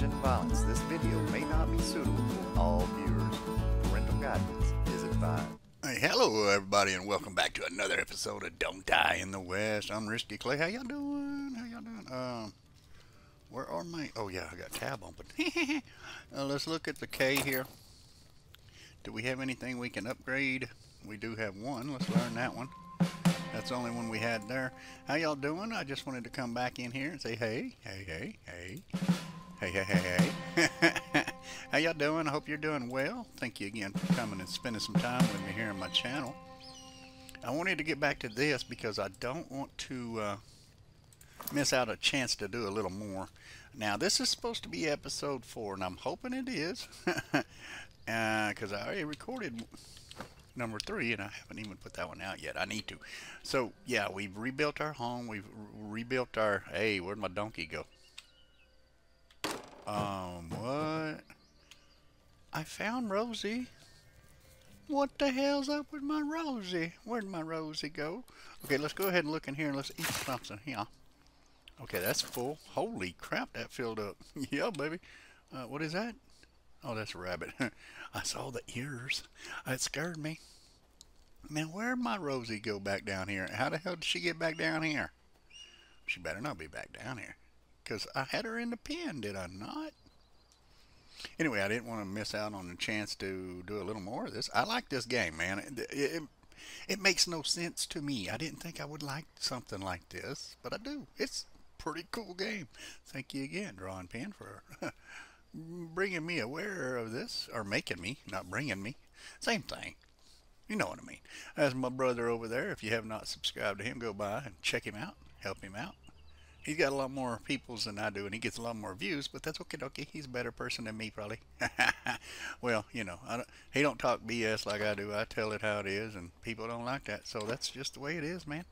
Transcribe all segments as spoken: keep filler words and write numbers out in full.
marriage and violence, this video may not be suitable for all viewers. Parental guidance is advised. Hey, hello everybody, and welcome back to another episode of Don't Die in the West. I'm Risky Clay. How y'all doing? How y'all doing? Um, where are my? Oh yeah, I got tab open. uh, let's look at the K here. Do we have anything we can upgrade? We do have one. Let's learn that one. That's the only one we had there. How y'all doing? I just wanted to come back in here and say hey, hey, hey, hey. Hey, hey, hey, hey. How y'all doing? I hope you're doing well. Thank you again for coming and spending some time with me here on my channel. I wanted to get back to this because I don't want to uh, miss out a chance to do a little more. Now, this is supposed to be episode four, and I'm hoping it is. Because uh, I already recorded number three, and I haven't even put that one out yet. I need to. So, yeah, we've rebuilt our home. We've re rebuilt our... Hey, where'd my donkey go? Um, what? I found Rosie. What the hell's up with my Rosie? Where'd my Rosie go? Okay, let's go ahead and look in here and let's eat something. Yeah. Okay, that's full. Holy crap, that filled up. Yeah, baby. Uh, what is that? Oh, that's a rabbit. I saw the ears. It scared me. Man, where'd my Rosie go back down here? How the hell did she get back down here? She better not be back down here. Because I had her in the pen, did I not? Anyway, I didn't want to miss out on the chance to do a little more of this. I like this game, man. It, it, it makes no sense to me. I didn't think I would like something like this, but I do. It's a pretty cool game. Thank you again, Drawing Pen, for bringing me aware of this. Or making me, not bringing me. Same thing. You know what I mean. That's my brother over there. If you have not subscribed to him, go by and check him out. Help him out. He's got a lot more peoples than I do, and he gets a lot more views, but that's okay, dokie. He's a better person than me, probably. Well, you know, I don't, he don't talk B S like I do. I tell it how it is, and people don't like that, so that's just the way it is, man.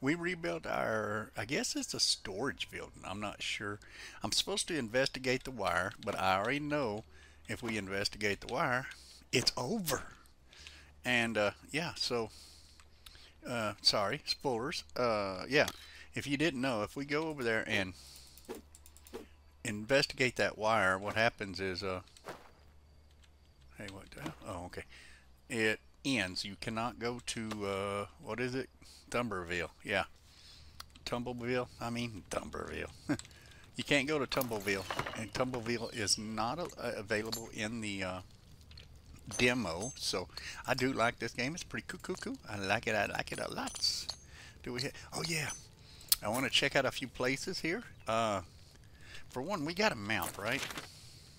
We rebuilt our, I guess it's a storage building. I'm not sure. I'm supposed to investigate the wire, but I already know if we investigate the wire, it's over. And, uh, yeah, so, uh, sorry, spoilers. Uh, yeah. If you didn't know, if we go over there and investigate that wire, what happens is, uh, hey, what the hell? Oh, okay. It ends. You cannot go to, uh, what is it? Thumberville. Yeah. Tumbleville. I mean, Thumberville. You can't go to Tumbleville. And Tumbleville is not a, uh, available in the, uh, demo. So, I do like this game. It's pretty cool, cool, cool. I like it. I like it a lot. Do we hit? Oh, yeah. I want to check out a few places here. Uh, for one, we got a map, right?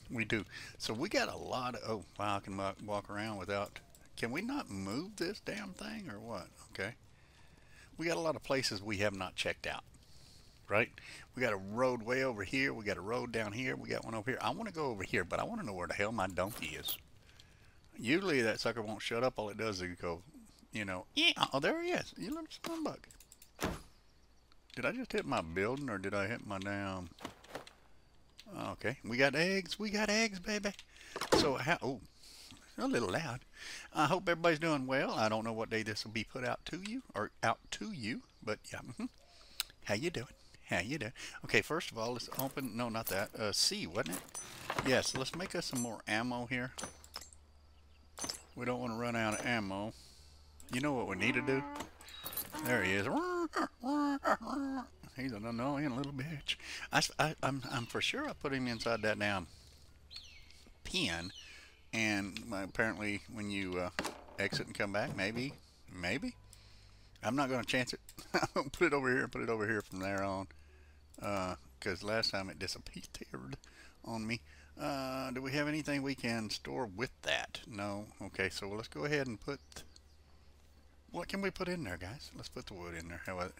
We do. So we got a lot of... Oh, wow, I can walk around without... Can we not move this damn thing or what? Okay. We got a lot of places we have not checked out, right? We got a road way over here. We got a road down here. We got one over here. I want to go over here, but I want to know where the hell my donkey is. Usually that sucker won't shut up. All it does is go, you know... Yeah. Oh, there he is. You little son buck. Did I just hit my building or did I hit my damn... Okay, we got eggs. We got eggs, baby. So, how... Oh, a little loud. I hope everybody's doing well. I don't know what day this will be put out to you or out to you, but yeah. Mm-hmm. How you doing? How you doing? Okay, first of all, let's open... No, not that. Uh, C, wasn't it? Yes, yeah, so let's make us some more ammo here. We don't want to run out of ammo. You know what we need to do? There he is. He's an annoying little bitch. I, I, I'm, I'm for sure I put him inside that damn pen. And apparently when you uh, exit and come back, maybe, maybe. I'm not going to chance it. I'll put it over here and put it over here from there on. Because uh, last time it disappeared on me. Uh, do we have anything we can store with that? No. Okay, so let's go ahead and put... What can we put in there, guys? Let's put the wood in there. How about it?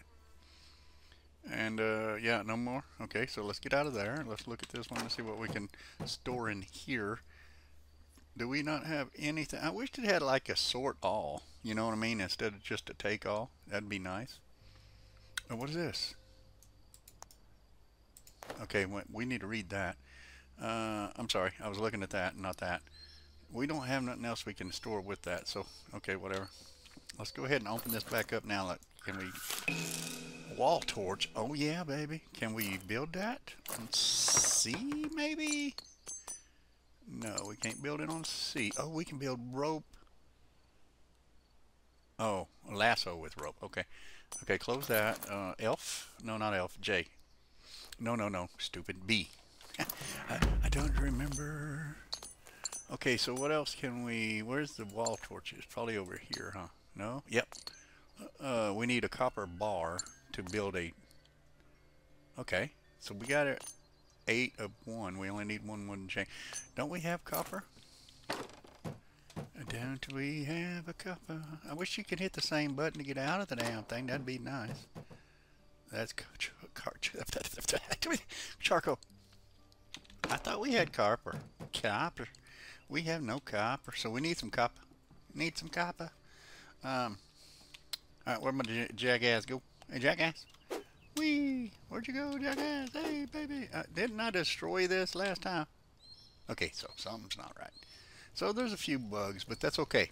And, uh, yeah, no more. Okay, so let's get out of there. Let's look at this one and see what we can store in here. Do we not have anything? I wish it had, like, a sort all. You know what I mean? Instead of just a take all. That'd be nice. And what is this? Okay, we need to read that. Uh, I'm sorry. I was looking at that, not that. We don't have nothing else we can store with that. So, okay, whatever. Let's go ahead and open this back up now. Look, can we... Wall torch. Oh, yeah, baby. Can we build that? Let's... C, maybe? No, we can't build it on C. Oh, we can build rope. Oh, lasso with rope. Okay. Okay, close that. Uh, elf? No, not elf. J. No, no, no. Stupid. B. I, I don't remember. Okay, so what else can we... Where's the wall torches? Probably over here, huh? No? Yep. Uh, we need a copper bar to build a... Okay. So we got it. Eight of one. We only need one wooden chain. Don't we have copper? Don't we have a copper? I wish you could hit the same button to get out of the damn thing. That'd be nice. That's ch ch charcoal. I thought we had copper. Copper. We have no copper, so we need some copper. Need some copper. Um. All right, where'd my j jackass go? Hey, jackass. Wee! Where'd you go, jackass? Hey, baby! Uh, didn't I destroy this last time? Okay, so something's not right. So there's a few bugs, but that's okay.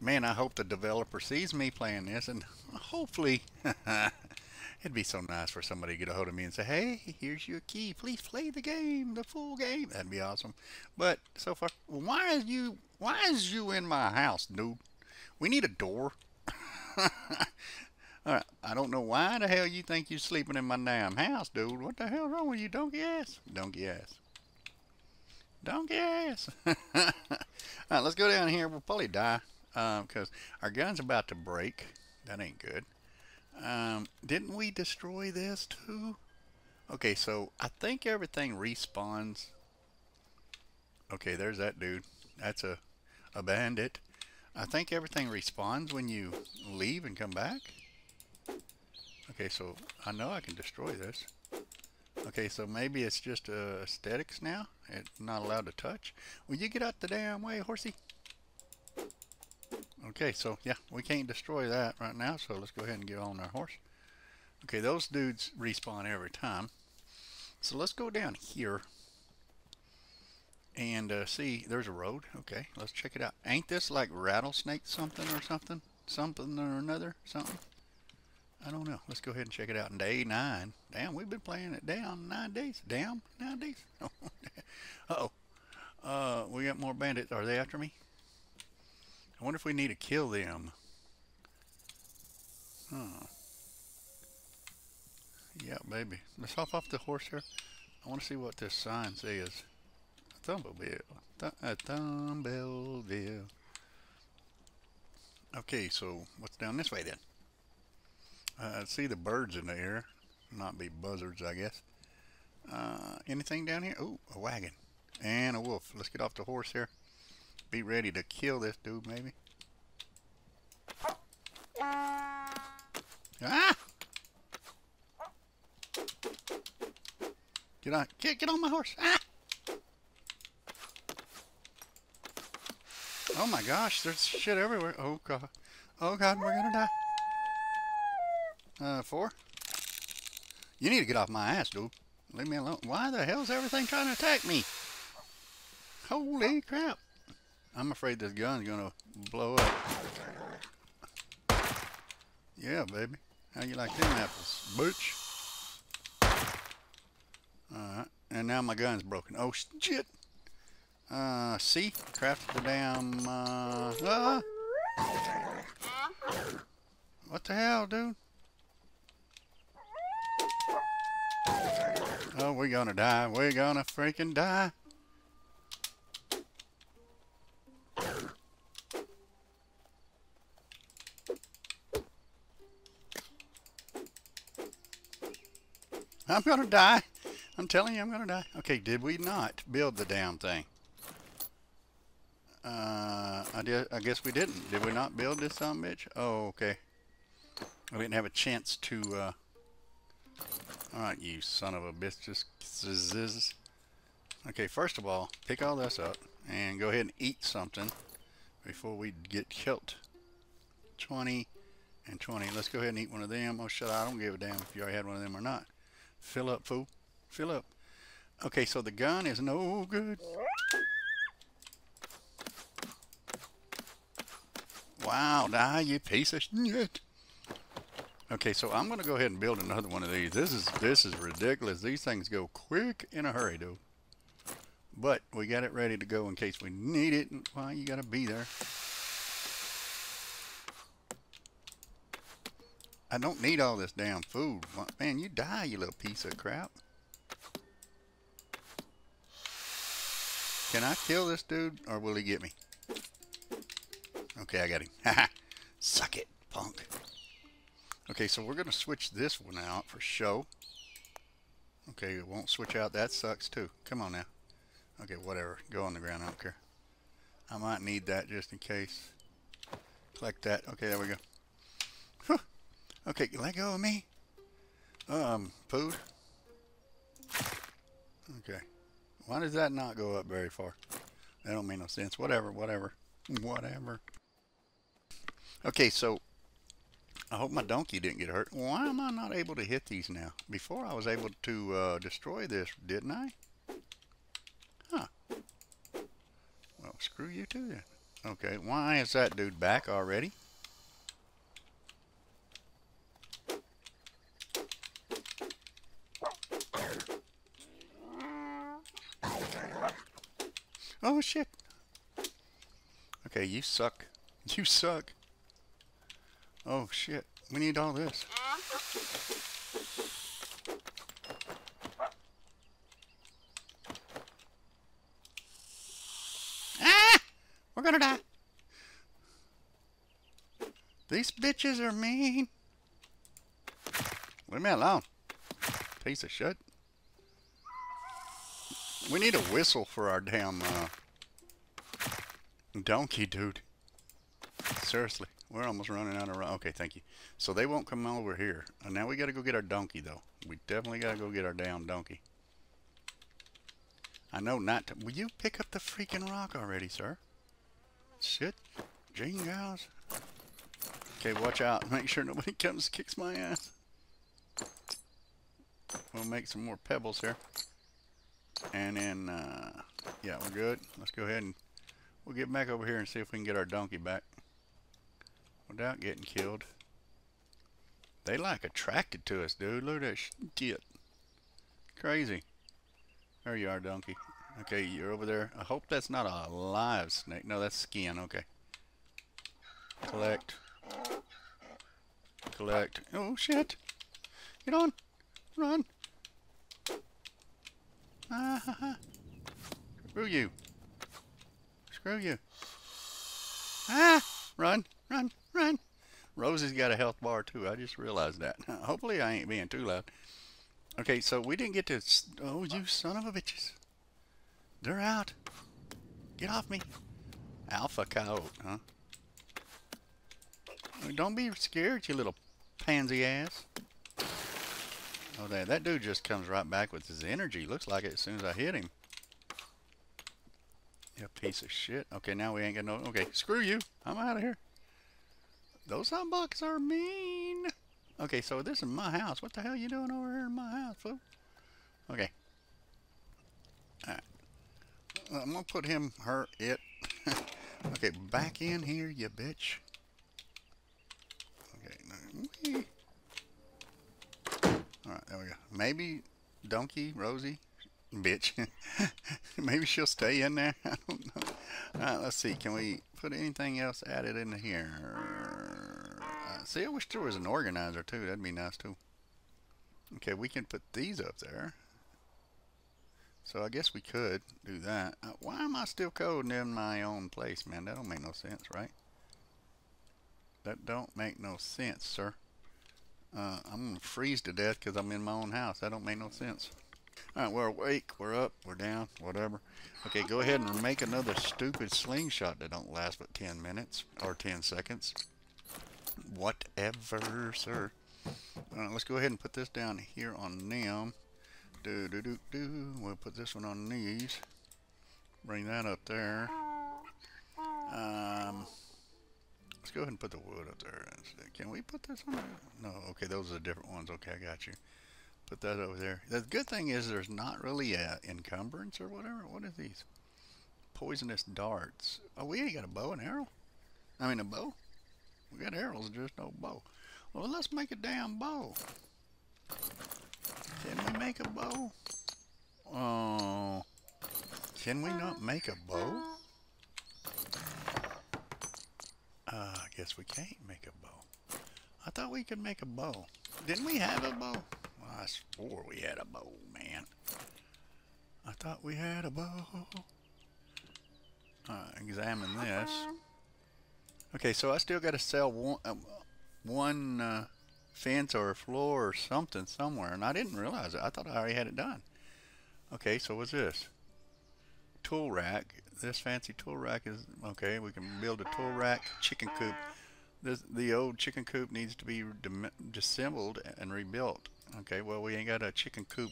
Man, I hope the developer sees me playing this, and hopefully... it'd be so nice for somebody to get a hold of me and say, hey, here's your key. Please play the game, the full game. That'd be awesome. But so far, why is you, why is you in my house, dude? We need a door. All right. I don't know why the hell you think you're sleeping in my damn house, dude. What the hell's wrong with you, donkey ass? Donkey ass. Donkey ass. All right, let's go down here. We'll probably die because um, our gun's about to break. That ain't good. Um, didn't we destroy this too? Okay, so I think everything respawns. Okay, there's that dude. That's a, a bandit. I think everything respawns when you leave and come back. Okay, so I know I can destroy this. Okay, so maybe it's just uh, aesthetics now. It's not allowed to touch. Will you get out the damn way, horsey? Okay, so yeah, we can't destroy that right now, so let's go ahead and get on our horse. Okay, those dudes respawn every time. So let's go down here and uh, see, there's a road. Okay, let's check it out. Ain't this like rattlesnake something or something? Something or another, something? I don't know. Let's go ahead and check it out. And day nine. Damn, we've been playing it down nine days. Down nine days. Uh-oh. Uh, we got more bandits. Are they after me? I wonder if we need to kill them. Huh. Yeah, baby. Let's hop off the horse here. I want to see what this sign says. Thumberville. Th uh, Thumberville. Okay, so what's down this way then? Uh, I see the birds in the air. Not be buzzards, I guess. Uh, anything down here? Oh, a wagon. And a wolf. Let's get off the horse here. Be ready to kill this dude, maybe. Ah! Get on, get, get on my horse! Ah! Oh my gosh, there's shit everywhere. Oh god, oh god, we're gonna die. Uh, four. You need to get off my ass, dude. Leave me alone. Why the hell's everything trying to attack me? Holy crap! I'm afraid this gun's gonna blow up. Yeah, baby. How you like them apples, bitch? Alright, and now my gun's broken. Oh, shit! Uh, see? Craft the damn, uh... Ah. What the hell, dude? Oh, we're gonna die. We're gonna freaking die. I'm gonna die. I'm telling you, I'm gonna die. Okay, did we not build the damn thing? Uh, I did. I guess we didn't. Did we not build this son of a bitch? Oh, okay. We didn't have a chance to. Uh... All right, you son of a bitch. Just okay. First of all, pick all this up and go ahead and eat something before we get killed. Twenty and twenty. Let's go ahead and eat one of them. Oh shit! I don't give a damn if you already had one of them or not. Fill up, fool. Fill up. Okay, so the gun is no good. Wow, die, you piece of shit. Okay, so I'm going to go ahead and build another one of these. This is this is ridiculous. These things go quick in a hurry, dude. But we got it ready to go in case we need it. Well, you got to be there. I don't need all this damn food. Man, you die, you little piece of crap. Can I kill this dude or will he get me? Okay, I got him. Haha. Suck it, punk. Okay, so we're going to switch this one out for show. Okay, it won't switch out. That sucks too. Come on now. Okay, whatever. Go on the ground. I don't care. I might need that just in case. Collect that. Okay, there we go. Whew. Okay, let go of me. Um, food. Okay. Why does that not go up very far? That don't make no sense. Whatever, whatever, whatever. Okay, so I hope my donkey didn't get hurt. Why am I not able to hit these now? Before I was able to uh, destroy this, didn't I? Huh. Well, screw you too then. Okay, why is that dude back already? Oh, shit. Okay, you suck. You suck. Oh, shit. We need all this. Ah! We're gonna die. These bitches are mean. Leave me alone. Piece of shit. We need a whistle for our damn uh, donkey, dude. Seriously, we're almost running out of run. Okay, thank you. So they won't come over here. And now we got to go get our donkey, though. We definitely got to go get our damn donkey. I know not to. Will you pick up the freaking rock already, sir? Shit. Jingles. Okay, watch out. Make sure nobody comes and kicks my ass. We'll make some more pebbles here. And then, uh, yeah, we're good. Let's go ahead and we'll get back over here and see if we can get our donkey back without getting killed. They like attracted to us, dude. Look at that shit. Crazy. There you are, donkey. Okay, you're over there. I hope that's not a live snake. No, that's skin. Okay. Collect. Collect. Oh, shit. Get on. Run. Ah, ha, ha. Screw you. Screw you. Ah! Run, run, run. Rosie's got a health bar too. I just realized that. Hopefully I ain't being too loud. Okay, so we didn't get to... Oh, you son of a bitches. They're out. Get off me. Alpha coyote, huh? Don't be scared, you little pansy ass. Oh, there. That dude just comes right back with his energy. Looks like it as soon as I hit him. You piece of shit. Okay, now we ain't got no... Okay, screw you. I'm out of here. Those humbucks are mean. Okay, so this is my house. What the hell are you doing over here in my house, fool? Okay. Alright. I'm going to put him, her, it. Okay, back in here, you bitch. Okay, now... Alright, there we go. Maybe Donkey, Rosie, bitch. Maybe she'll stay in there. I don't know. Alright, let's see. Can we put anything else added in here? Uh, see, I wish there was an organizer, too. That'd be nice, too. Okay, we can put these up there. So I guess we could do that. Uh, why am I still coding in my own place, man? That don't make no sense, right? That don't make no sense, sir. Uh, I'm going to freeze to death because I'm in my own house. That don't make no sense. Alright, we're awake. We're up. We're down. Whatever. Okay, go ahead and make another stupid slingshot that don't last but ten minutes. Or ten seconds. Whatever, sir. Alright, let's go ahead and put this down here on them. Do, do, do, do. We'll put this one on these. Bring that up there. Um... Let's go ahead and put the wood up there. Can we put this on there? No, okay, those are different ones. Okay, I got you. Put that over there. The good thing is there's not really a encumbrance or whatever. What are these? Poisonous darts. Oh, we ain't got a bow and arrow. I mean, a bow. We got arrows, just no bow. Well, let's make a damn bow. Can we make a bow? Oh. Can we not make a bow? Uh, I guess we can't make a bow. I thought we could make a bow. Didn't we have a bow? Well, I swore we had a bow, man. I thought we had a bow. Uh, examine this. Okay, so I still got to sell one, uh, one uh, fence or floor or something somewhere, and I didn't realize it. I thought I already had it done. Okay, so what's this? Tool rack. This fancy tool rack is okay. We can build a tool rack, chicken coop. This the old chicken coop needs to be disassembled and rebuilt. Okay, well we ain't got a chicken coop.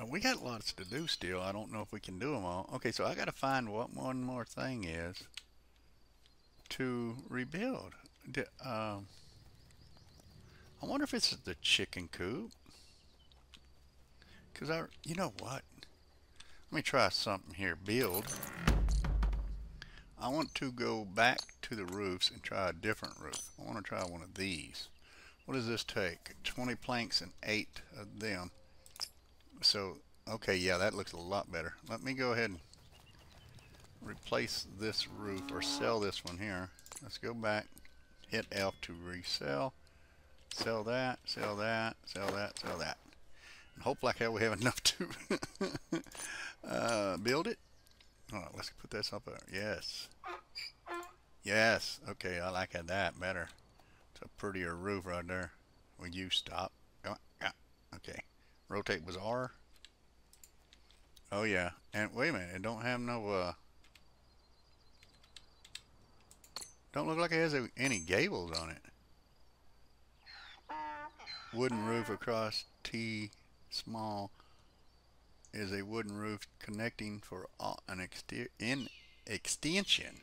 Uh, we got lots to do still. I don't know if we can do them all. Okay, so I got to find what one more thing is to rebuild. D uh, I wonder if it's the chicken coop. Cause I, you know what? Let me try something here. Build. I want to go back to the roofs and try a different roof. I want to try one of these. What does this take? twenty planks and eight of them. So, okay, yeah, that looks a lot better. Let me go ahead and replace this roof or sell this one here. Let's go back. Hit F to resell. Sell that, sell that, sell that, sell that. And hope like hell we have enough to uh, build it. All right, let's put this up there. Yes. Yes. Okay, I like that better. It's a prettier roof right there. Will you stop? Okay. Rotate was R. Oh, yeah. And wait a minute. It don't have no... Uh, don't look like it has any gables on it. Wooden roof across T... small is a wooden roof connecting for an in extension.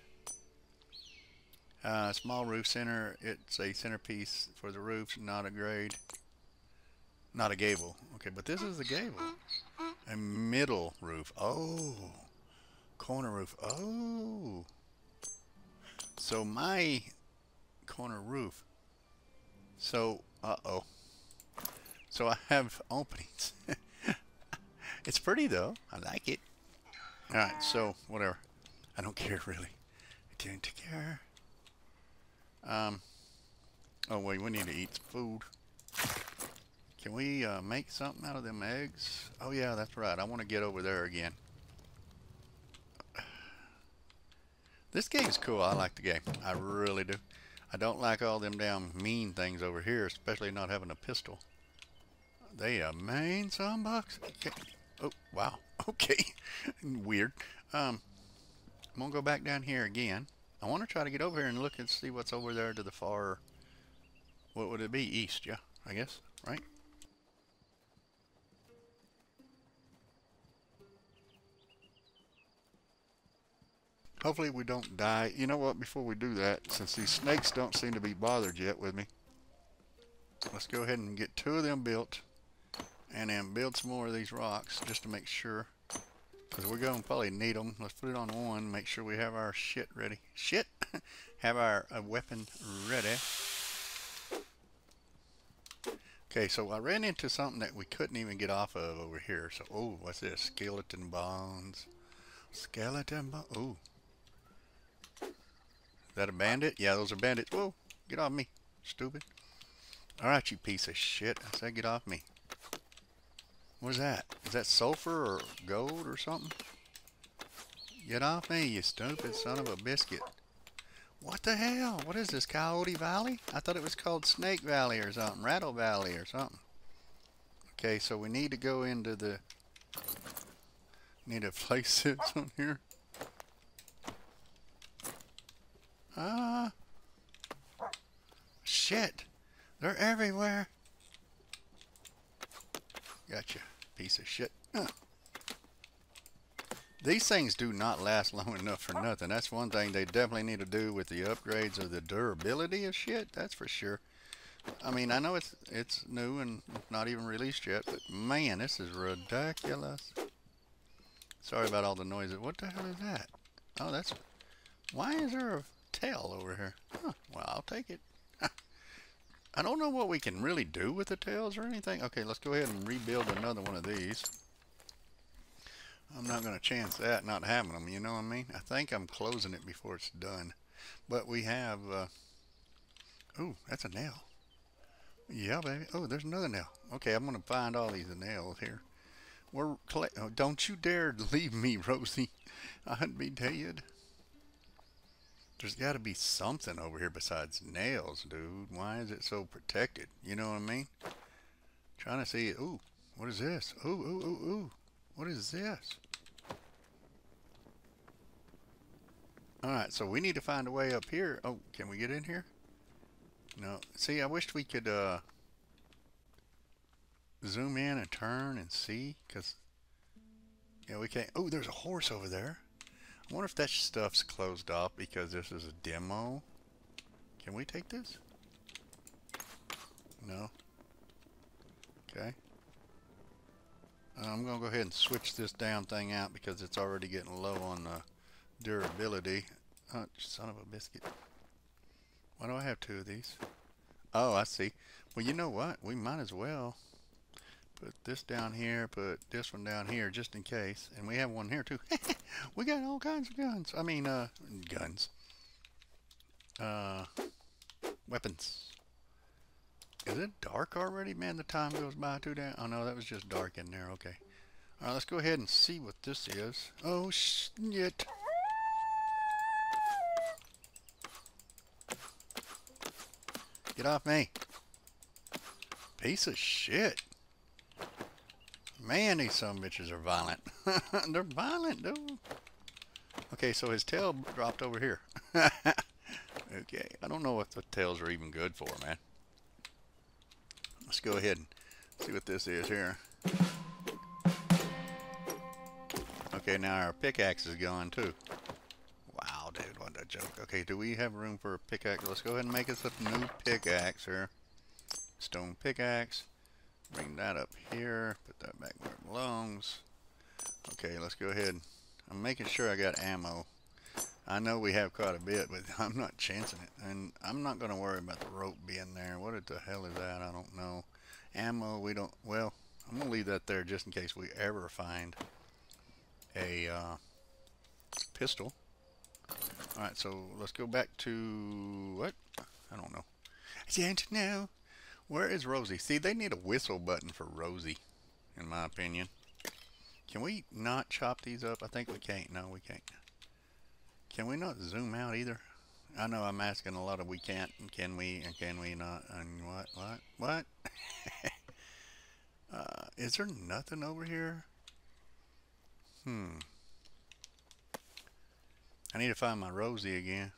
Uh, small roof center, it's a centerpiece for the roofs, not a grade, not a gable. Okay, but this is the gable. A middle roof. Oh, corner roof. Oh, so my corner roof. So, uh-oh. So I have openings. It's pretty though. I like it. Alright, so whatever. I don't care really. I don't care. Um, oh wait, we need to eat food. Can we uh, make something out of them eggs? Oh yeah, that's right. I want to get over there again. This game's cool. I like the game. I really do. I don't like all them damn mean things over here, especially not having a pistol. They a main sandbox? Okay. Oh, wow. Okay. Weird. Um, I'm going to go back down here again. I want to try to get over here and look and see what's over there to the far... What would it be? East, yeah, I guess. Right? Hopefully we don't die. You know what? Before we do that, since these snakes don't seem to be bothered yet with me, let's go ahead and get two of them built. And then build some more of these rocks just to make sure, because we're going to probably need them. Let's put it on one, make sure we have our shit ready. Shit! Have our uh, weapon ready. Okay, so I ran into something that we couldn't even get off of over here. So, oh, what's this? Skeleton bones. Skeleton bones. Oh. Is that a bandit? Yeah, those are bandits. Whoa, get off me, stupid. Alright, you piece of shit. I said get off me. What's that? Is that sulfur or gold or something? Get off me, you stupid son of a biscuit. What the hell? What is this, Coyote Valley? I thought it was called Snake Valley or something. Rattle Valley or something. Okay, so we need to go into the... Need to place this on here. Ah. Uh, shit. They're everywhere. Gotcha, piece of shit. Huh. These things do not last long enough for nothing. That's one thing they definitely need to do with the upgrades of the durability of shit. That's for sure. I mean, I know it's it's new and not even released yet, but man, this is ridiculous. Sorry about all the noises. What the hell is that? Oh, that's... Why is there a tail over here? Huh. Well, I'll take it. I don't know what we can really do with the tails or anything. Okay, let's go ahead and rebuild another one of these. I'm not going to chance that not having them, you know what I mean? I think I'm closing it before it's done. But we have... Uh, ooh, that's a nail. Yeah, baby. Oh, there's another nail. Okay, I'm going to find all these nails here. We're oh, don't you dare leave me, Rosie. I'd be dead. There's got to be something over here besides nails, dude. Why is it so protected? You know what I mean? I'm trying to see. Ooh, what is this? Ooh, ooh, ooh, ooh. What is this? Alright, so we need to find a way up here. Oh, can we get in here? No. See, I wished we could uh, zoom in and turn and see. Because, yeah, we can't. Oh, there's a horse over there. I wonder if that stuff's closed off because this is a demo. Can we take this? No. Okay. I'm going to go ahead and switch this damn thing out because it's already getting low on uh, durability. Oh, son of a biscuit. Why do I have two of these? Oh, I see. Well, you know what? We might as well put this down here, put this one down here just in case. And we have one here too. We got all kinds of guns. I mean, uh, guns. Uh, weapons. Is it dark already? Man, the time goes by too damn. Oh, no, that was just dark in there. Okay. All right, let's go ahead and see what this is. Oh, shit. Get off me. Piece of shit. Man, these sumbitches are violent. They're violent, dude. Okay, so his tail dropped over here. Okay, I don't know if the tails are even good for, man. Let's go ahead and see what this is here. Okay, now our pickaxe is gone too. Wow, dude, what a joke. Okay, do we have room for a pickaxe? Let's go ahead and make us a new pickaxe here. Stone pickaxe. Bring that up here. Put that back where it belongs. Okay, let's go ahead. I'm making sure I got ammo. I know we have quite a bit, but I'm not chancing it. And I'm not going to worry about the rope being there. What the hell is that? I don't know. Ammo, we don't... Well, I'm going to leave that there just in case we ever find a uh, pistol. Alright, so let's go back to... What? I don't know. I don't know. Where is Rosie? See, they need a whistle button for Rosie, in my opinion. Can we not chop these up? I think we can't. No, we can't. Can we not zoom out either? I know I'm asking a lot of we can't and can we and can we not and what what what? uh, is there nothing over here? Hmm. I need to find my Rosie again.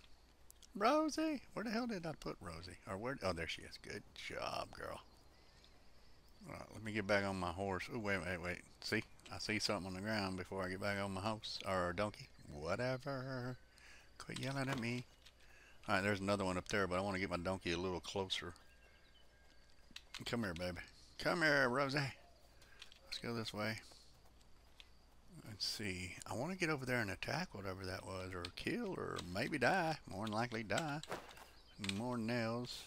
Rosie, where the hell did I put Rosie? Or where? Oh, there she is. Good job, girl. All right, let me get back on my horse. Oh, wait, wait, wait. See, I see something on the ground before I get back on my horse or donkey. Whatever. Quit yelling at me. Alright, there's another one up there, but I want to get my donkey a little closer. Come here, baby. Come here, Rosie. Let's go this way. Let's see. I want to get over there and attack whatever that was, or kill, or maybe die. More than likely die. More nails.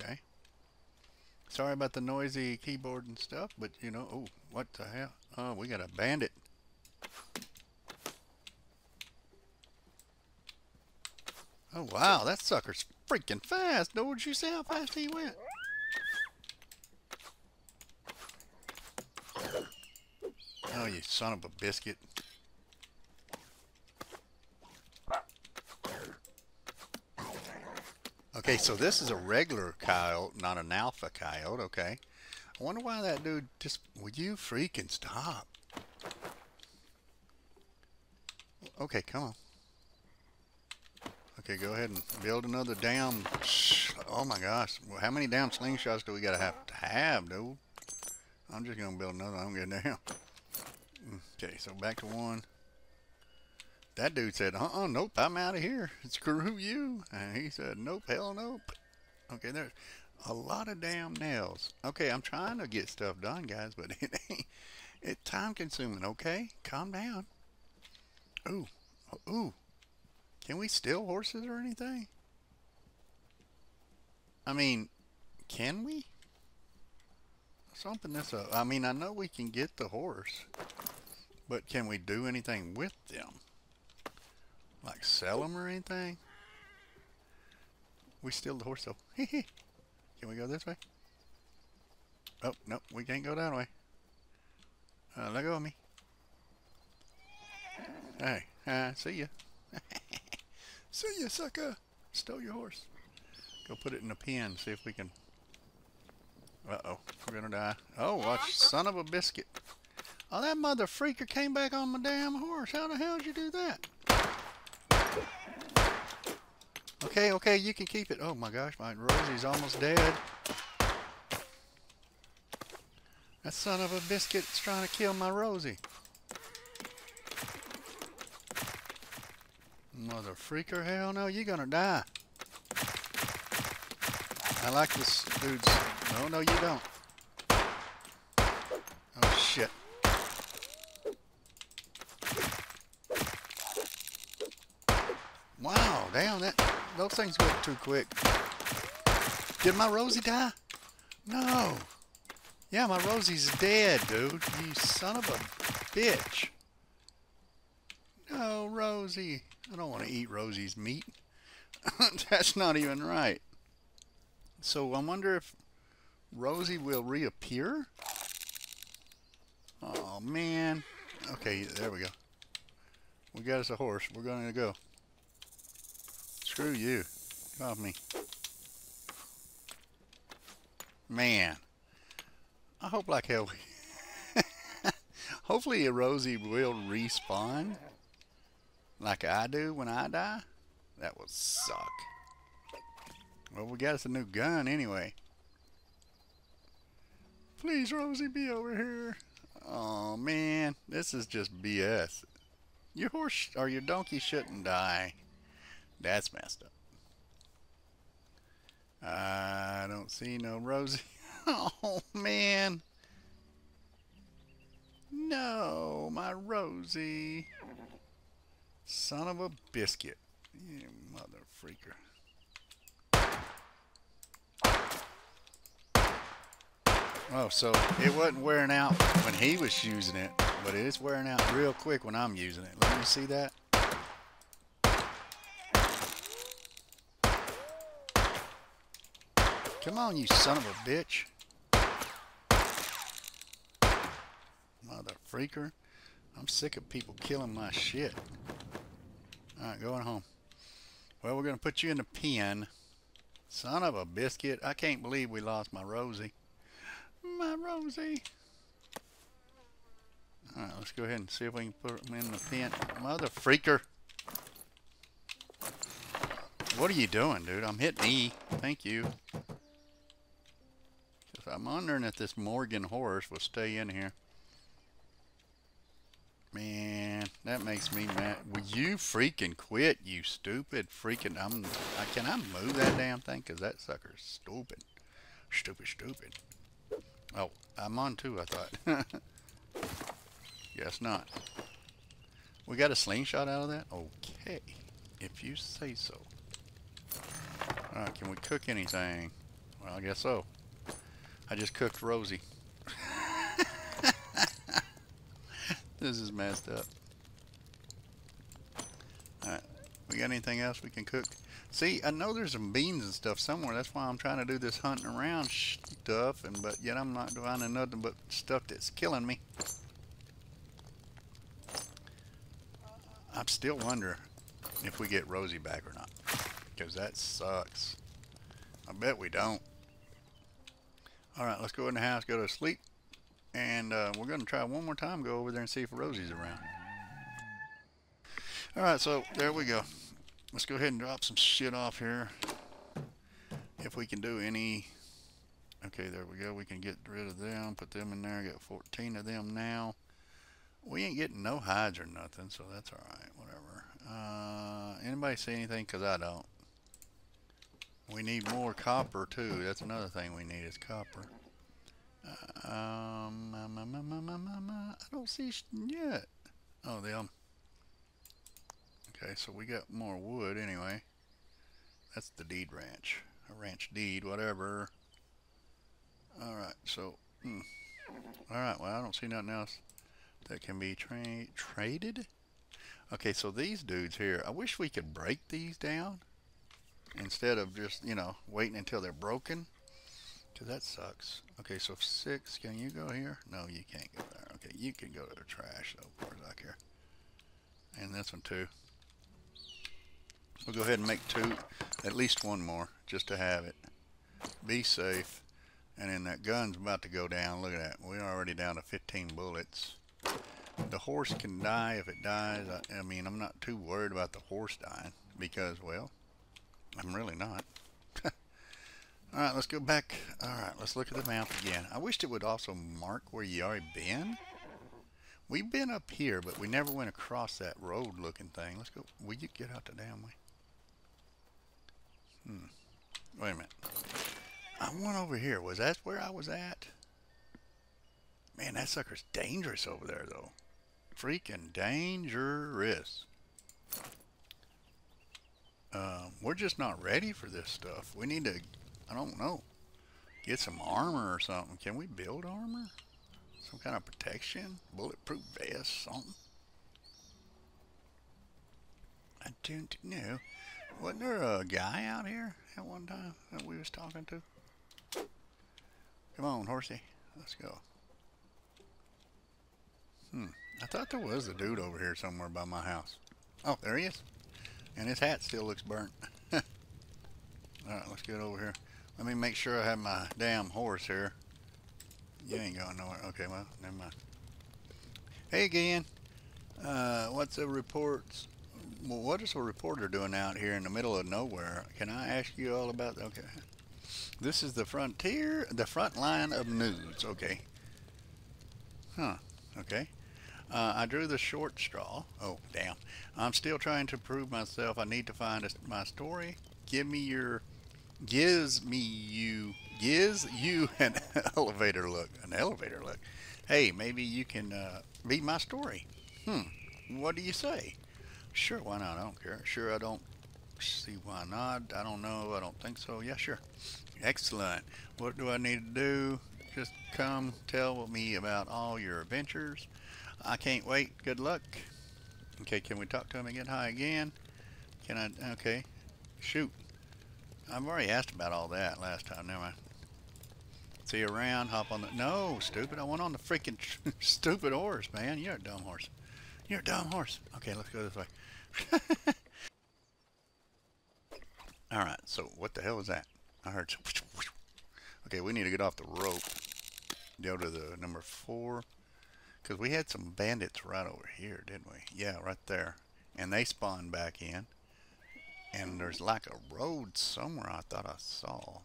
Okay. Sorry about the noisy keyboard and stuff, but you know, oh, what the hell? Oh, we got a bandit. Oh, wow, that sucker's freaking fast. Did you see how fast he went? Oh, you son of a biscuit. Okay, so this is a regular coyote, not an alpha coyote, okay. I wonder why that dude just... Would you freaking stop? Okay, come on. Okay, go ahead and build another damn... Oh my gosh. Well, how many damn slingshots do we gotta have to have, dude? I'm just gonna build another. I'm gonna down. Okay, so back to one. That dude said, uh-uh, nope, I'm out of here. Screw you. And he said, nope, hell nope. Okay, there's a lot of damn nails. Okay, I'm trying to get stuff done, guys, but it ain't... It's time-consuming, okay? Calm down. Ooh. Ooh. Can we steal horses or anything? I mean, Can we? Let's open this up. I mean, I know we can get the horse, but can we do anything with them? Like sell them or anything? We steal the horse though. Can we go this way? Oh, nope, we can't go that way. Uh, let go of me. Hey, uh, see ya. See ya, sucker. Stole your horse. Go put it in a pen, see if we can... Uh-oh, we're gonna die. Oh, a son of a biscuit. Oh, that mother freaker came back on my damn horse. How the hell did you do that? Okay, okay, you can keep it. Oh my gosh, my Rosie's almost dead. That son of a biscuit's trying to kill my Rosie. Mother freaker, hell no, you're gonna die. I like this dude's... No, no, you don't. Oh, shit. Wow, damn, that... Those things go too quick. Did my Rosie die? No. Yeah, my Rosie's dead, dude. You son of a bitch. No, Rosie. I don't want to eat Rosie's meat. That's not even right. So I wonder if Rosie will reappear? Oh man. Okay, there we go. We got us a horse. We're gonna go. Screw you. Get off me. Man. I hope like hell we hopefully a Rosie will respawn. Like I do when I die. That would suck. Well, we got us a new gun anyway. Please, Rosie, be over here. Oh man, this is just B S. Your horse or your donkey shouldn't die. That's messed up. I don't see no Rosie. Oh man. No, my Rosie. Son of a biscuit. You mother freaker. Oh, so it wasn't wearing out when he was using it, but it is wearing out real quick when I'm using it. Let me see that. Come on, you son of a bitch. Mother freaker. I'm sick of people killing my shit. Alright, going home. Well, we're going to put you in the pen. Son of a biscuit. I can't believe we lost my Rosie. My Rosie. Alright, let's go ahead and see if we can put him in the pen. Mother freaker. What are you doing, dude? I'm hitting E. Thank you. Just, I'm wondering if this Morgan horse will stay in here. Man, that makes me mad. Will you freaking quit, you stupid freaking... I'm, I, can I move that damn thing? Because that sucker's stupid. Stupid, stupid. Oh, I'm on too, I thought. Guess not. We got a slingshot out of that? Okay. If you say so. Alright, can we cook anything? Well, I guess so. I just cooked Rosie. This is messed up. Alright, we got anything else we can cook? See, I know there's some beans and stuff somewhere. That's why I'm trying to do this hunting around stuff, and but yet I'm not finding nothing but stuff that's killing me. I still wonder if we get Rosie back or not, because that sucks. I bet we don't. All right, let's go in the house, go to sleep, and uh, we're going to try one more time. Go over there and see if Rosie's around. All right, so there we go. Let's go ahead and drop some shit off here. If we can do any... Okay, there we go. We can get rid of them. Put them in there. Got fourteen of them now. We ain't getting no hides or nothing, so that's alright. Whatever. Uh, anybody see anything? Because I don't. We need more copper, too. That's another thing we need is copper. Uh, um, um, um, um, um, um, um, I don't see shit yet. Oh, them. Okay, so we got more wood anyway. That's the deed ranch. A ranch deed, whatever. Alright, so... Hmm. Alright, well, I don't see nothing else that can be tra traded. Okay, so these dudes here, I wish we could break these down instead of just, you know, waiting until they're broken. Because that sucks. Okay, so six, can you go here? No, you can't go there. Okay, you can go to the trash, though, as far as I care. And this one, too. We'll go ahead and make two, at least one more, just to have it. Be safe. And then that gun's about to go down. Look at that. We're already down to fifteen bullets. The horse can die if it dies. I, I mean, I'm not too worried about the horse dying because, well, I'm really not. Alright, let's go back. Alright, let's look at the map again. I wished it would also mark where you already been. We've been up here, but we never went across that road looking thing. Let's go. Will you get out the damn way? Hmm. Wait a minute. I went over here. Was that where I was at? Man, that sucker's dangerous over there, though. Freaking dangerous. Um, we're just not ready for this stuff. We need to, I don't know, get some armor or something. Can we build armor? Some kind of protection? Bulletproof vest, something? I don't know. Wasn't there a guy out here at one time that we was talking to? Come on, horsey. Let's go. Hmm. I thought there was a dude over here somewhere by my house. Oh, there he is. And his hat still looks burnt. Alright, let's get over here. Let me make sure I have my damn horse here. You ain't going nowhere. Okay, well, never mind. Hey again. Uh, what's the reports? Well, what is a reporter doing out here in the middle of nowhere? Can I ask you all about... Okay. This is the frontier, the front line of news. Okay. Huh. Okay. Uh, I drew the short straw. Oh, damn. I'm still trying to prove myself. I need to find a, my story. Give me your... Gives me you... Gives you an elevator look. An elevator look. Hey, maybe you can uh, be my story. Hmm. What do you say? Sure, why not? I don't care. Sure, I don't see why not. I don't know. I don't think so. Yeah, sure. Excellent. What do I need to do? Just come tell me about all your adventures. I can't wait. Good luck. Okay, can we talk to him again? Hi again. Can I? Okay. Shoot. I've already asked about all that last time. Never mind. See you around. Hop on the... No, stupid. I went on the freaking stupid horse, man. You're a dumb horse. You're a dumb horse. Okay, let's go this way. Alright, so what the hell was that? I heard... Okay, we need to get off the rope. Go to the number four. Because we had some bandits right over here, didn't we? Yeah, right there. And they spawned back in. And there's like a road somewhere I thought I saw.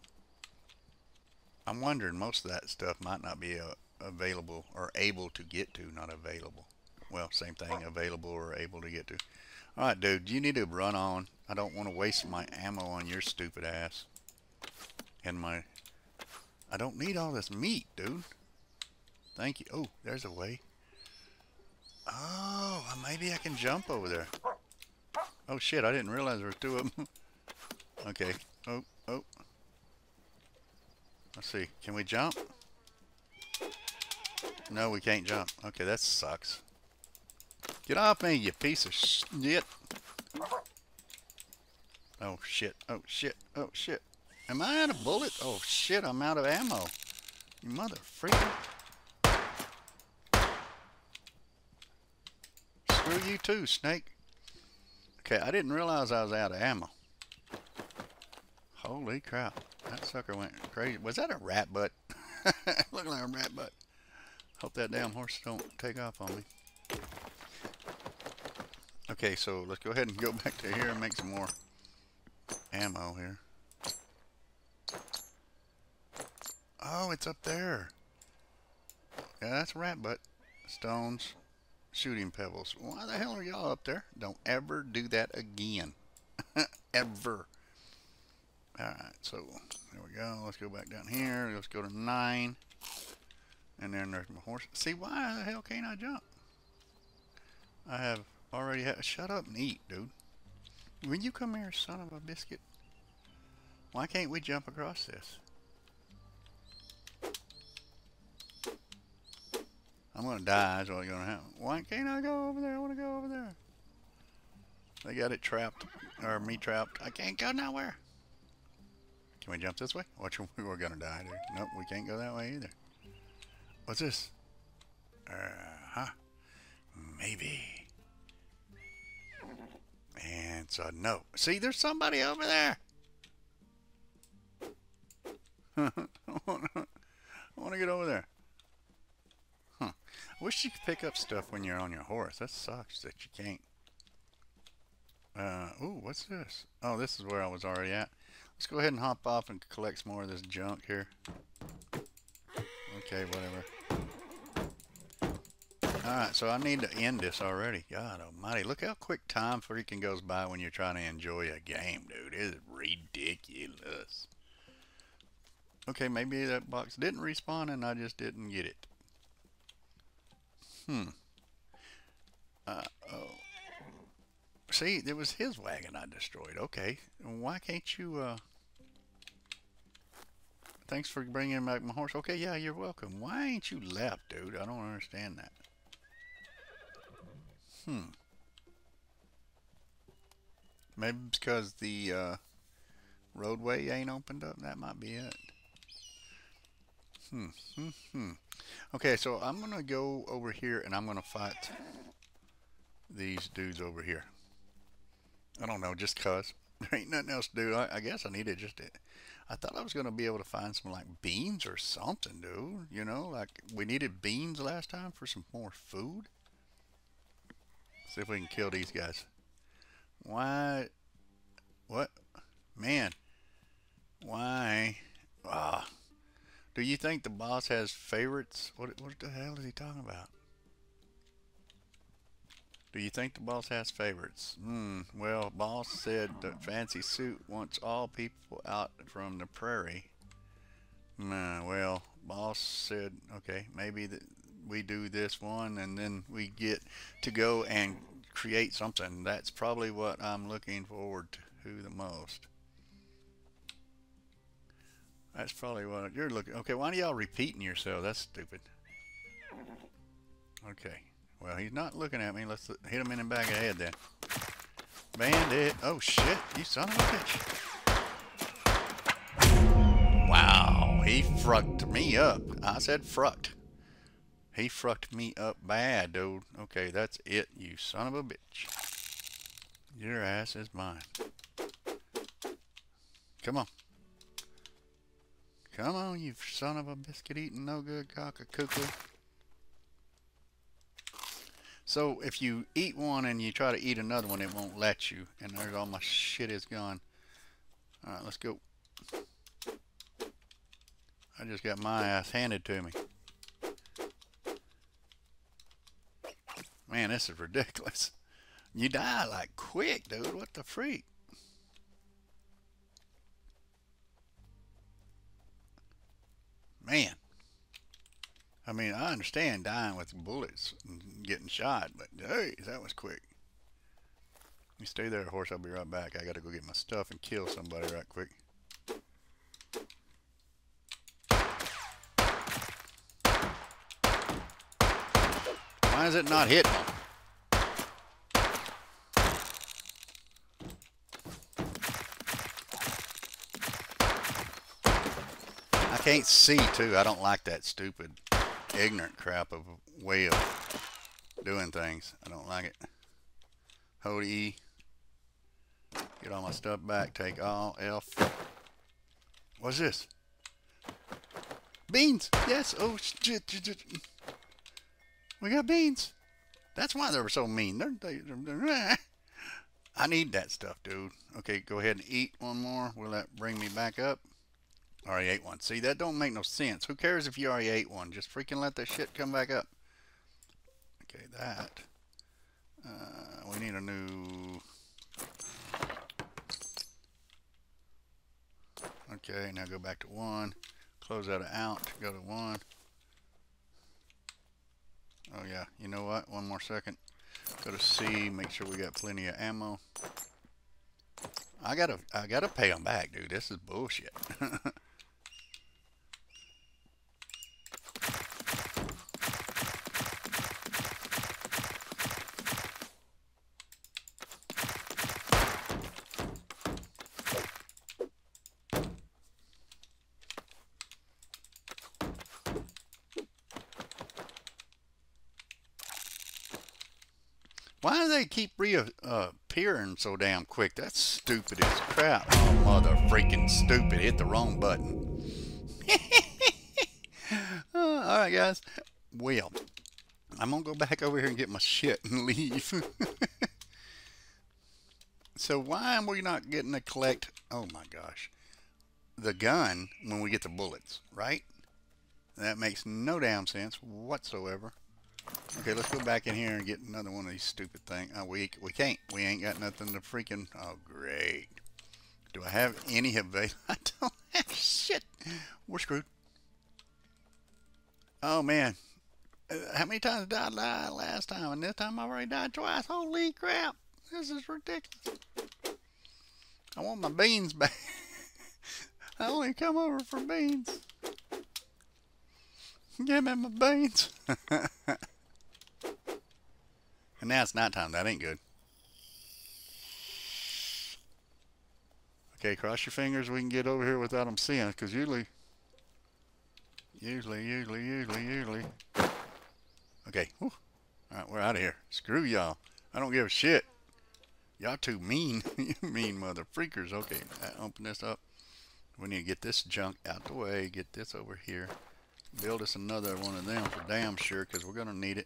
I'm wondering most of that stuff might not be uh, available or able to get to, not available. Well, same thing, available or able to get to. Alright, dude, you need to run on. I don't want to waste my ammo on your stupid ass. And my... I don't need all this meat, dude. Thank you. Oh, there's a way. Oh, maybe I can jump over there. Oh, shit, I didn't realize there were two of them. Okay. Oh, oh. Let's see. Can we jump? No, we can't jump. Okay, that sucks. Get off me, you piece of shit. Oh, shit. Oh, shit. Oh, shit. Am I out of bullet? Oh, shit. I'm out of ammo. You mother freaking. Screw you too, snake. Okay, I didn't realize I was out of ammo. Holy crap. That sucker went crazy. Was that a rat butt? Looking like a rat butt. Hope that damn horse don't take off on me. Okay, so let's go ahead and go back to here and make some more ammo here. Oh, it's up there. Yeah, that's rat butt. Stones, shooting pebbles. Why the hell are y'all up there? Don't ever do that again. Ever. Alright, so there we go. Let's go back down here. Let's go to nine. And then there's my horse. See, why the hell can't I jump? I have... Already have. Shut up and eat, dude. When you come here, son of a biscuit. Why can't we jump across this? I'm going to die is what's going to happen. Why can't I go over there? I want to go over there. They got it trapped. Or me trapped. I can't go nowhere. Can we jump this way? Watch, we're going to die, dude. Nope, we can't go that way either. What's this? Uh-huh. Maybe. And so, no. See, there's somebody over there. I want to get over there. Huh. I wish you could pick up stuff when you're on your horse. That sucks that you can't. Uh, ooh, what's this? Oh, this is where I was already at. Let's go ahead and hop off and collect some more of this junk here. Okay, whatever. Alright, so I need to end this already. God almighty, look how quick time freaking goes by when you're trying to enjoy a game, dude. It is ridiculous. Okay, maybe that box didn't respawn and I just didn't get it. Hmm. Uh-oh. See, it was his wagon I destroyed. Okay, why can't you, uh... thanks for bringing back my horse. Okay, yeah, you're welcome. Why ain't you left, dude? I don't understand that. Hmm. Maybe it's because the, uh... roadway ain't opened up. That might be it. Hmm, hmm, hmm. Okay, so I'm going to go over here and I'm going to fight these dudes over here. I don't know, just cuz. There ain't nothing else to do. I, I guess I needed just it. I thought I was going to be able to find some, like, beans or something, dude. You know, like, we needed beans last time for some more food. See if we can kill these guys. Why? What? Man. Why? Ah. Do you think the boss has favorites? What, what the hell is he talking about? Do you think the boss has favorites? Hmm. Well, boss said that Fancy Suit wants all people out from the prairie. Nah, well, boss said, okay, maybe that we do this one and then we get to go and create something. That's probably what I'm looking forward to the most. That's probably what you're looking. Okay, why are y'all repeating yourself? That's stupid. Okay. Well, he's not looking at me. Let's hit him in the back of the head then. Bandit. Oh, shit. You son of a bitch. Wow. He frucked me up. I said frucked. He frucked me up bad, dude. Okay, that's it. You son of a bitch. Your ass is mine. Come on. Come on, you son of a biscuit-eating, no-good cock-a-cuckoo. So if you eat one and you try to eat another one, it won't let you. And there's all my shit is gone. All right, let's go. I just got my ass handed to me. Man, this is ridiculous. You die like quick, dude. What the freak? Man. I mean, I understand dying with bullets and getting shot, but hey, that was quick. You stay there, horse. I'll be right back. I got to go get my stuff and kill somebody right quick. Why is it not hitting? I can't see, too. I don't like that stupid... ignorant crap of a way of doing things. I don't like it. Hold E. Get all my stuff back. Take all F. What's this? Beans. Yes. Oh shit. We got beans. That's why they were so mean. They're, they, they're, they're, I need that stuff, dude. Okay, go ahead and eat one more. Will that bring me back up? Already ate one. See, that don't make no sense. Who cares if you already ate one? Just freaking let that shit come back up. Okay, that. Uh, we need a new... Okay, now go back to one. Close that out. Go to one. Oh, yeah. You know what? One more second. Go to C. Make sure we got plenty of ammo. I gotta, I gotta pay them back, dude. This is bullshit. Why do they keep reappearing uh, so damn quick? That's stupid as crap. Oh, mother freaking stupid. Hit the wrong button. uh, all right, guys. Well, I'm going to go back over here and get my shit and leave. So why am we not getting to collect, oh my gosh, the gun when we get the bullets, right? That makes no damn sense whatsoever. Okay, let's go back in here and get another one of these stupid things. Oh, we, we can't. We ain't got nothing to freaking... Oh, great. Do I have any available? I don't have shit. We're screwed. Oh, man. How many times did I die last time? And this time I already died twice. Holy crap. This is ridiculous. I want my beans back. I only come over for beans. Give me my beans. And now it's night time. That ain't good. Okay, cross your fingers we can get over here without them seeing, because usually, usually, usually, usually, usually. Okay. Whew. All right, we're out of here. Screw y'all. I don't give a shit. Y'all too mean. You mean mother freakers. Okay, I open this up. We need to get this junk out the way. Get this over here. Build us another one of them for damn sure, because we're going to need it.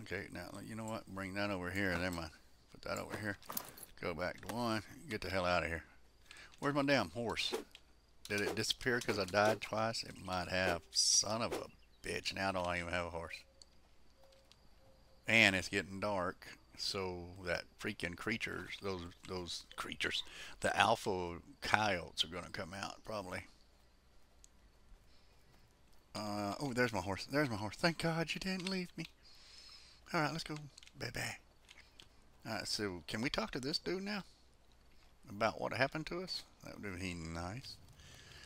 Okay, now, you know what? Bring that over here. Never mind. Put that over here. Go back to one. Get the hell out of here. Where's my damn horse? Did it disappear because I died twice? It might have. Son of a bitch. Now I don't even have a horse. And it's getting dark, so that freaking creatures, those, those creatures, the alpha coyotes are going to come out, probably. Uh, oh, there's my horse. There's my horse. Thank God you didn't leave me. All right, let's go. Baby. All right, so can we talk to this dude now? About what happened to us? That would be nice.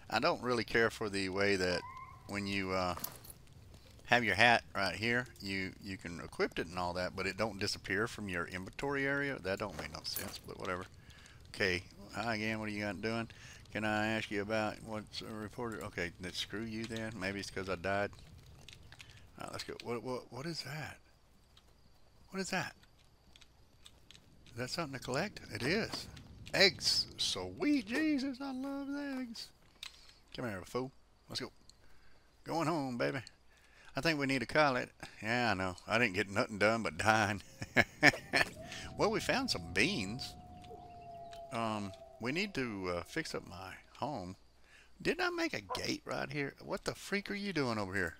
I don't really care for the way that when you uh, have your hat right here, you, you can equip it and all that, but it don't disappear from your inventory area. That don't make no sense, but whatever. Okay. Hi again. What are you got doing? Can I ask you about what's a reporter? Okay, let's screw you then. Maybe it's because I died. All right, let's go. What, what, what is that? What is that? Is that something to collect? It is. Eggs. Sweet Jesus, I love eggs. Come here, fool. Let's go. Going home, baby. I think we need to call it. Yeah, I know. I didn't get nothing done but dying. Well, we found some beans. Um... We need to uh, fix up my home. Didn't I make a gate right here? What the freak are you doing over here?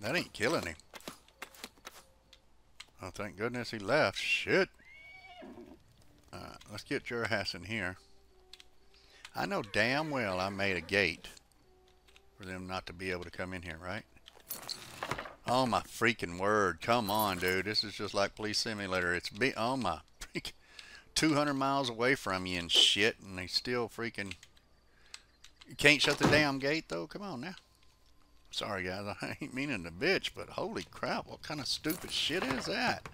That ain't killing him. Oh, thank goodness he left. Shit. Uh, let's get your ass in here. I know damn well I made a gate for them not to be able to come in here, right? Oh my freaking word. Come on, dude. This is just like Police Simulator. It's be oh my freaking two hundred miles away from you and shit, and they still freaking... You can't shut the damn gate, though? Come on now. Sorry, guys. I ain't meaning to bitch, but holy crap. What kind of stupid shit is that?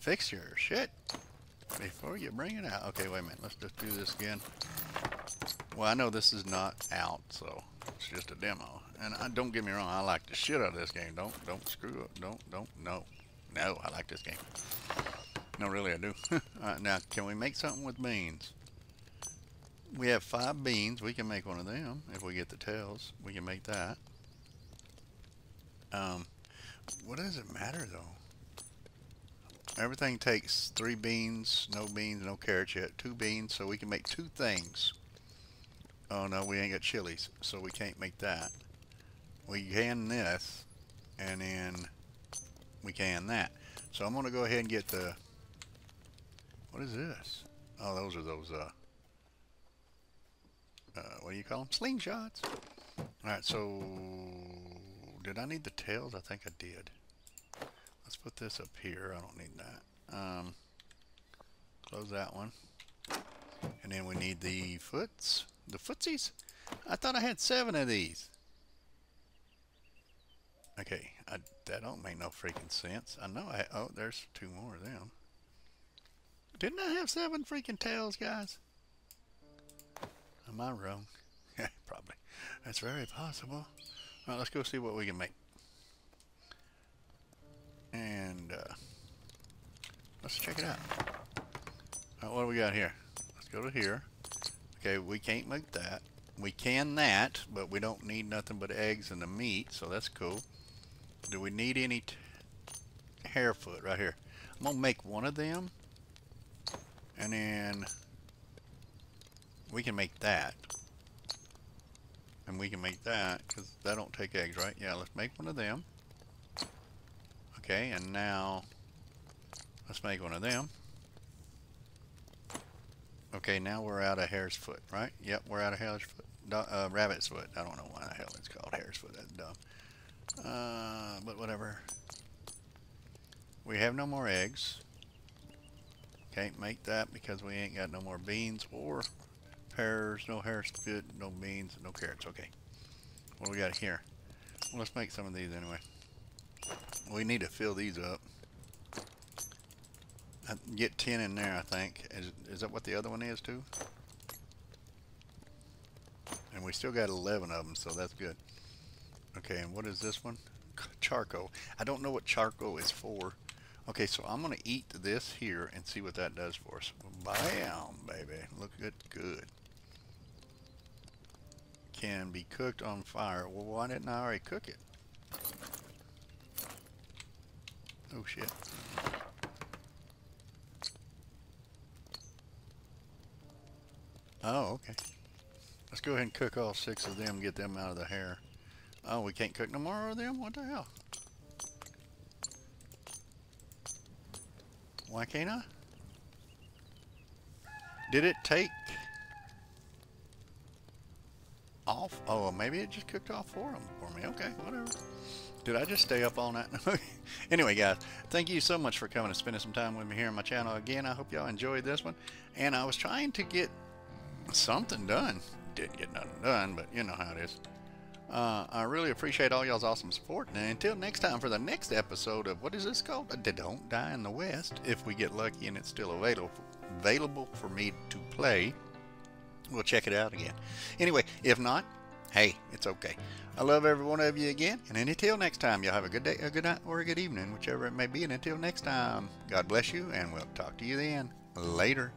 Fix your shit before you bring it out. Okay, wait a minute. Let's just do this again. Well, I know this is not out, so it's just a demo. And I, don't get me wrong, I like the shit out of this game. Don't, don't screw up. Don't, don't, no. No, I like this game. No, really, I do. All right, now, can we make something with beans? We have five beans. We can make one of them if we get the tails. We can make that. Um, what does it matter, though? Everything takes three beans, no beans, no carrots yet. Two beans, so we can make two things. Oh, no, we ain't got chilies, so we can't make that. We can this, and then we can that. So I'm going to go ahead and get the... What is this? Oh, those are those, uh... uh what do you call them? Slingshots. Alright, so... Did I need the tails? I think I did. Let's put this up here. I don't need that. Um, close that one. And then we need the foots. The footsies? I thought I had seven of these. Okay, I, that don't make no freaking sense. I know I... Oh, there's two more of them. Didn't I have seven freaking tails, guys? Am I wrong? Yeah, probably. That's very possible. All right, let's go see what we can make. And uh, let's check it out. All right, what do we got here? Let's go to here. Okay, we can't make that. We can that, but we don't need nothing but eggs and the meat, so that's cool. Do we need any t hair foot right here? I'm going to make one of them. And then we can make that. And we can make that, because that don't take eggs, right? Yeah, let's make one of them. Okay, and now let's make one of them. Okay, now we're out of hare's foot, right? Yep, we're out of hare's foot. Uh, rabbit's foot. I don't know why the hell it's called hare's foot. That's dumb. Uh, but whatever. We have no more eggs. Can't make that because we ain't got no more beans or pears, no hare's foot, no beans, no carrots. Okay. What do we got here? Well, let's make some of these anyway. We need to fill these up. Get ten in there, I think. Is, is that what the other one is, too? And we still got eleven of them, so that's good. Okay, and what is this one? Charcoal. I don't know what charcoal is for. Okay, so I'm going to eat this here and see what that does for us. Bam, baby. Look good. Good. Can be cooked on fire. Well, why didn't I already cook it? Oh, shit. Oh, okay. Let's go ahead and cook all six of them, get them out of the hair. Oh, we can't cook no more of them? What the hell? Why can't I? Did it take off? Oh, maybe it just cooked all four of them for me. Okay, whatever. Did I just stay up all night? Anyway, guys, thank you so much for coming and spending some time with me here on my channel again. I hope y'all enjoyed this one. And I was trying to get something done. Didn't get nothing done, but you know how it is. Uh, I really appreciate all y'all's awesome support. And until next time for the next episode of, what is this called? Don't Die in the West. If we get lucky and it's still available, available for me to play, we'll check it out again. Anyway, if not, hey, it's okay. I love every one of you again. And until next time, y'all have a good day, a good night, or a good evening, whichever it may be. And until next time, God bless you, and we'll talk to you then. Later.